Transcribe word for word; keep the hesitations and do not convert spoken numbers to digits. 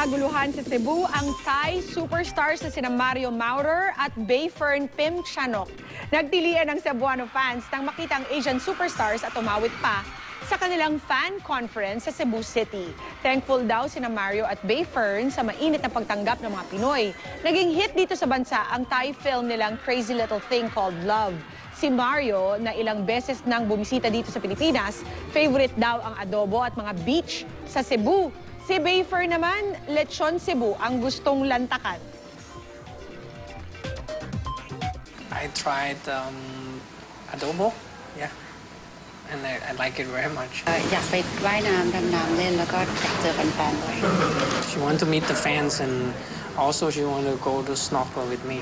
kaguluhan sa Cebu, ang Thai superstars na sina Mario Maurer at Baifern Pimchanok. Nagtilian ang Cebuano fans nang makita ang Asian superstars at umawit pa sa kanilang fan conference sa Cebu City. Thankful daw sina Mario at Baifern sa mainit na pagtanggap ng mga Pinoy. Naging hit dito sa bansa ang Thai film nilang Crazy Little Thing Called Love. Si Mario, na ilang beses nang bumisita dito sa Pilipinas, favorite daw ang adobo at mga beach sa Cebu. Si Baifern naman, lechon Cebu ang gustong lantakan. I tried um, adobo, yeah, and I, I like it very much. I She wanted to meet the fans, and also she wanted to go to snorkel with me.